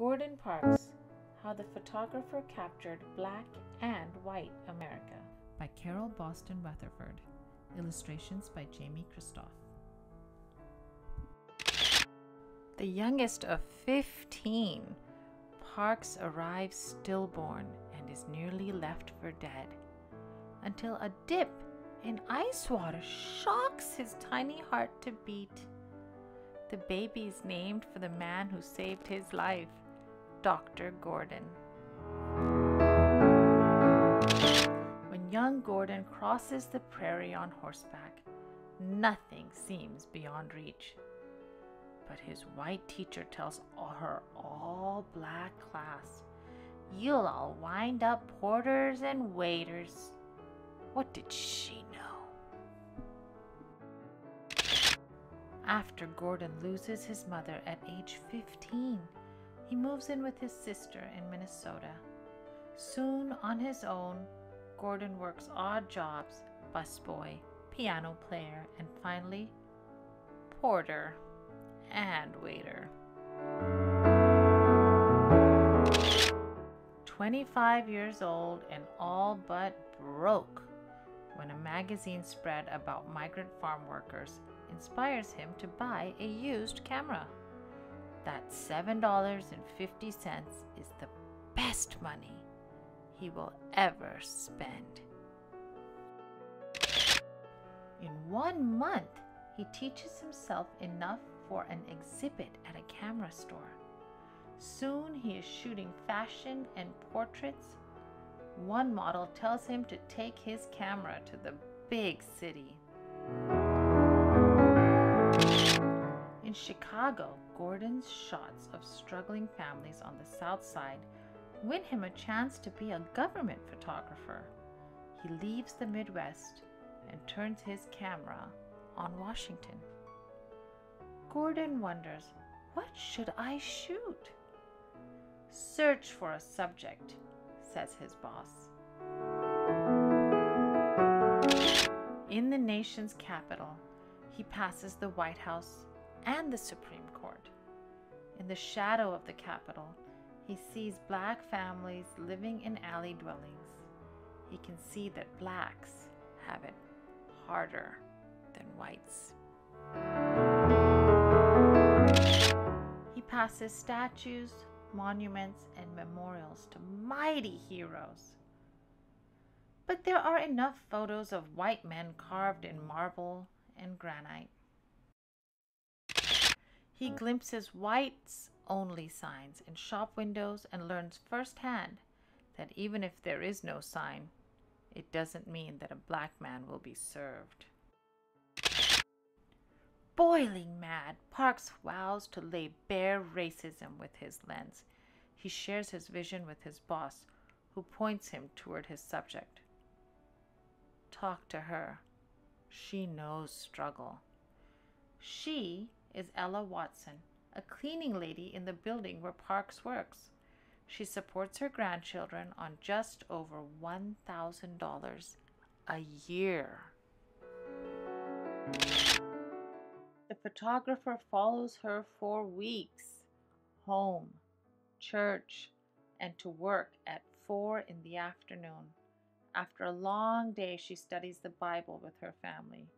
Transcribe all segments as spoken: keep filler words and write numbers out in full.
Gordon Parks, How the Photographer Captured Black and White America, by Carol Boston Weatherford. Illustrations by Jamie Christoph. The youngest of fifteen, Parks arrives stillborn and is nearly left for dead, until a dip in ice water shocks his tiny heart to beat. The baby is named for the man who saved his life, Doctor Gordon. When young Gordon crosses the prairie on horseback, nothing seems beyond reach. But his white teacher tells her all-black class, "You'll all wind up porters and waiters." What did she know? After Gordon loses his mother at age fifteen, he moves in with his sister in Minnesota. Soon on his own, Gordon works odd jobs: busboy, piano player, and finally, porter and waiter. twenty-five years old and all but broke when a magazine spread about migrant farm workers inspires him to buy a used camera. That seven dollars and fifty cents is the best money he will ever spend. In one month, he teaches himself enough for an exhibit at a camera store. Soon he is shooting fashion and portraits. One model tells him to take his camera to the big city. In Chicago, Gordon's shots of struggling families on the South Side win him a chance to be a government photographer. He leaves the Midwest and turns his camera on Washington. Gordon wonders, "What should I shoot?" "Search for a subject," says his boss. In the nation's capital, he passes the White House and the Supreme Court. In the shadow of the Capitol, he sees black families living in alley dwellings. He can see that blacks have it harder than whites. He passes statues, monuments, and memorials to mighty heroes. But there are enough photos of white men carved in marble and granite. He glimpses whites-only signs in shop windows and learns firsthand that even if there is no sign, it doesn't mean that a black man will be served. Boiling mad, Parks vows to lay bare racism with his lens. He shares his vision with his boss, who points him toward his subject. Talk to her. She knows struggle. She is Ella Watson, a cleaning lady in the building where Parks works. She supports her grandchildren on just over one thousand dollars a year. The photographer follows her for weeks, home, church, and to work at four in the afternoon. After a long day, she studies the Bible with her family.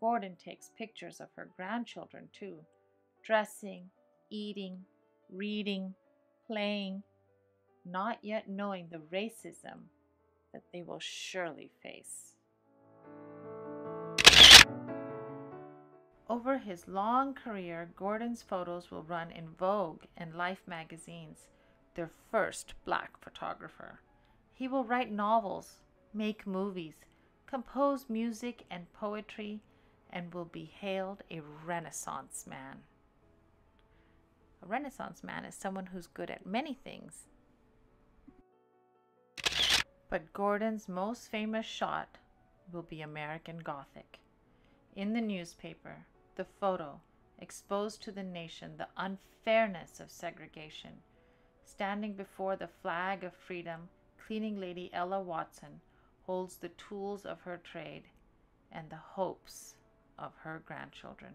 Gordon takes pictures of her grandchildren too, dressing, eating, reading, playing, not yet knowing the racism that they will surely face. Over his long career, Gordon's photos will run in Vogue and Life magazines, their first black photographer. He will write novels, make movies, compose music and poetry, and will be hailed a Renaissance man. A Renaissance man is someone who's good at many things. But Gordon's most famous shot will be American Gothic. In the newspaper, the photo exposed to the nation the unfairness of segregation. Standing before the flag of freedom, cleaning lady Ella Watson holds the tools of her trade and the hopes of her grandchildren.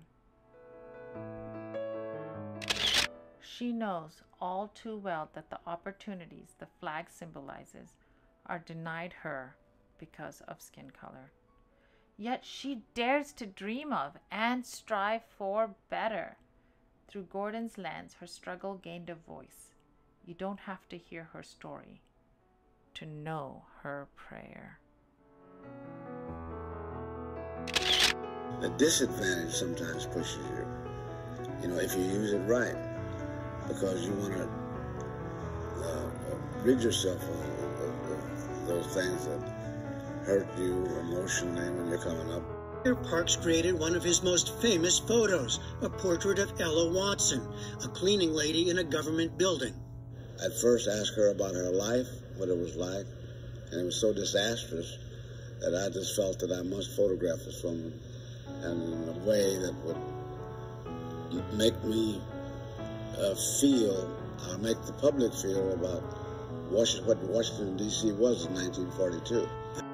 She knows all too well that the opportunities the flag symbolizes are denied her because of skin color. Yet she dares to dream of and strive for better. Through Gordon's lens, her struggle gained a voice. You don't have to hear her story to know her prayer. The disadvantage sometimes pushes you, you know, if you use it right, because you want to uh, rid yourself of, of, of those things that hurt you emotionally when you're coming up. Parks created one of his most famous photos, a portrait of Ella Watson, a cleaning lady in a government building. I first asked her about her life, what it was like, and it was so disastrous that I just felt that I must photograph this woman in a way that would make me uh, feel, or make the public feel about Washington, what Washington, D C was in nineteen forty-two.